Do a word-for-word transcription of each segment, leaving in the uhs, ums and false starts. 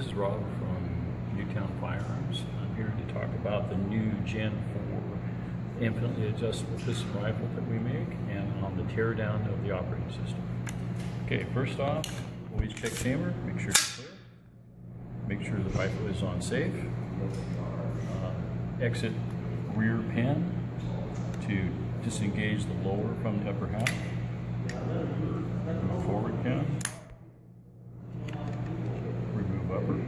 This is Rob from Newtown Firearms. I'm here to talk about the new Gen four infinitely adjustable piston rifle that we make and on the teardown of the operating system. Okay, first off, always check chamber, make sure it's clear, make sure the rifle is on safe, uh, exit rear pin to disengage the lower from the upper half, remove forward pin, remove upper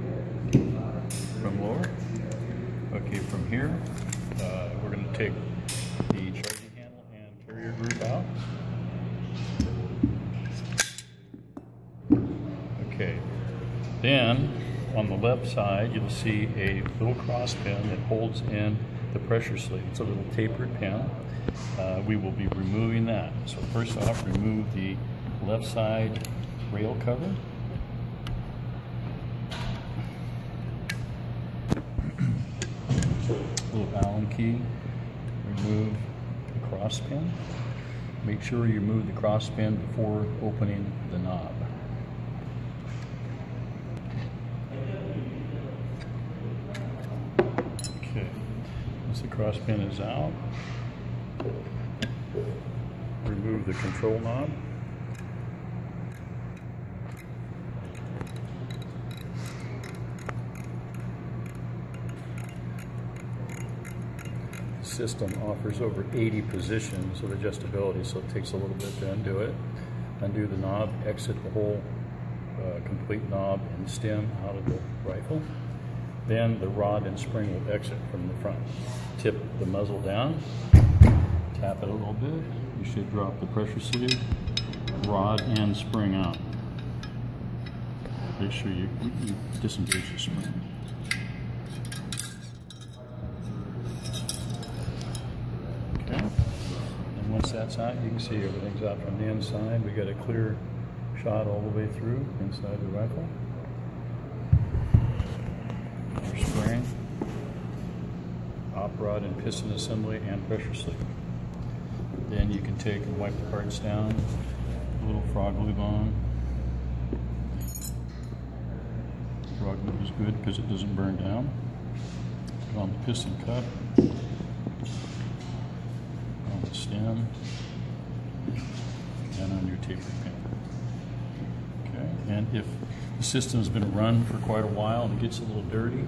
from lower. Okay, from here uh, we're going to take the charging handle and carrier group out. Okay, then on the left side you'll see a little cross pin that holds in the pressure sleeve. It's a little tapered pin. Uh, we will be removing that. So first off, remove the left side rail cover. Little Allen key. Remove the cross pin. Make sure you remove the cross pin before opening the knob. Okay. Once the cross pin is out, remove the control knob. The system offers over eighty positions of adjustability, so it takes a little bit to undo it. Undo the knob, exit the whole uh, complete knob and stem out of the rifle. Then the rod and spring will exit from the front. Tip the muzzle down. Tap it a little bit. You should drop the pressure sleeve, rod, and spring out. Make sure you, you disengage the spring. Okay. And once that's out, you can see everything's out from the inside. We got a clear shot all the way through inside the rifle. Your spring, op rod and piston assembly, and pressure sleeve. Then you can take and wipe the parts down, a little frog lube on. Frog lube is good because it doesn't burn down. Put on the piston cup, on the stem, and on your taper pin. Okay, and if the system's been run for quite a while and it gets a little dirty,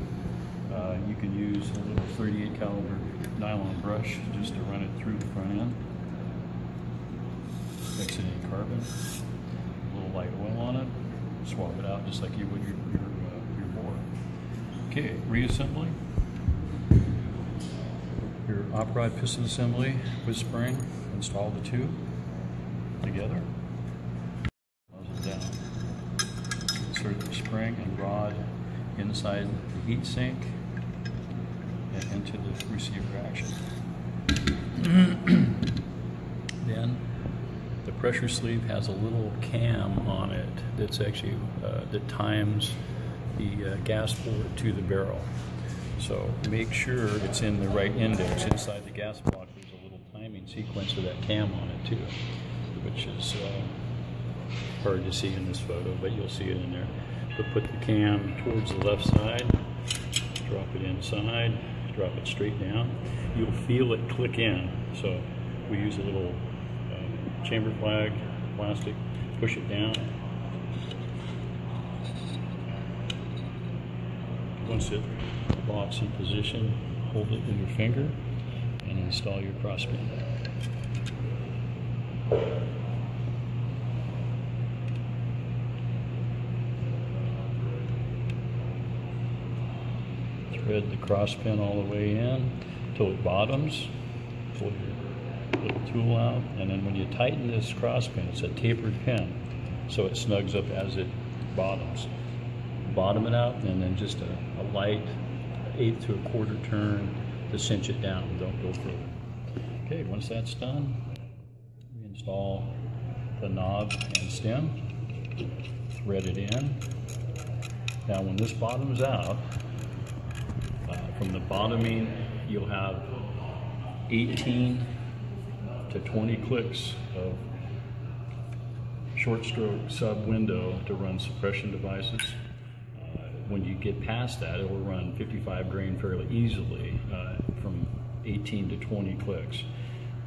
uh, you can use a little thirty-eight caliber nylon brush just to run it through the front end. Mix it in carbon, a little light oil on it, swap it out just like you would your, your, uh, your bore. Okay, reassembly. Your op rod piston assembly with spring, install the two together. Close it down. Insert the spring and rod inside the heat sink and into the receiver action. Then the pressure sleeve has a little cam on it that's actually uh, that times the uh, gas port to the barrel. So make sure it's in the right index. Inside the gas block, there's a little timing sequence with that cam on it too, which is uh, hard to see in this photo, but you'll see it in there. But put the cam towards the left side, drop it inside, drop it straight down. You'll feel it click in. So we use a little chamber flag, plastic, push it down. Once it locks in position, hold it with your finger and install your cross pin. Thread the cross pin all the way in till it bottoms. Pull your little tool out, and then when you tighten this cross pin, it's a tapered pin, so it snugs up as it bottoms. Bottom it out, and then just a, a light eighth to a quarter turn to cinch it down. Don't go further. Okay, once that's done, we install the knob and stem, thread it in. Now, when this bottoms out, uh, from the bottoming, you'll have eighteen to twenty clicks of short stroke sub window to run suppression devices. Uh, when you get past that, it will run fifty-five grain fairly easily uh, from eighteen to twenty clicks.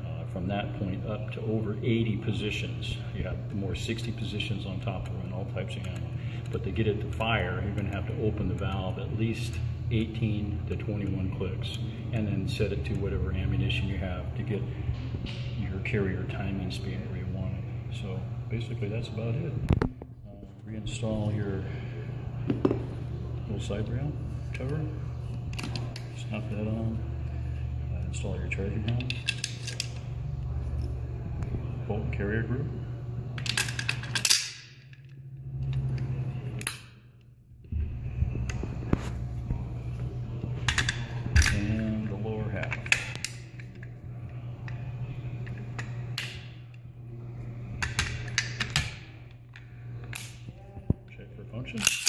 Uh, from that point up to over eighty positions, you have more sixty positions on top to run all types of ammo. But to get it to fire, you're going to have to open the valve at least eighteen to twenty-one clicks, and then set it to whatever ammunition you have to get your carrier timing speed where you want it. So basically, that's about it. Uh, reinstall your little side rail cover. Snap that on. Uh, install your charging handle. Bolt carrier group. Function.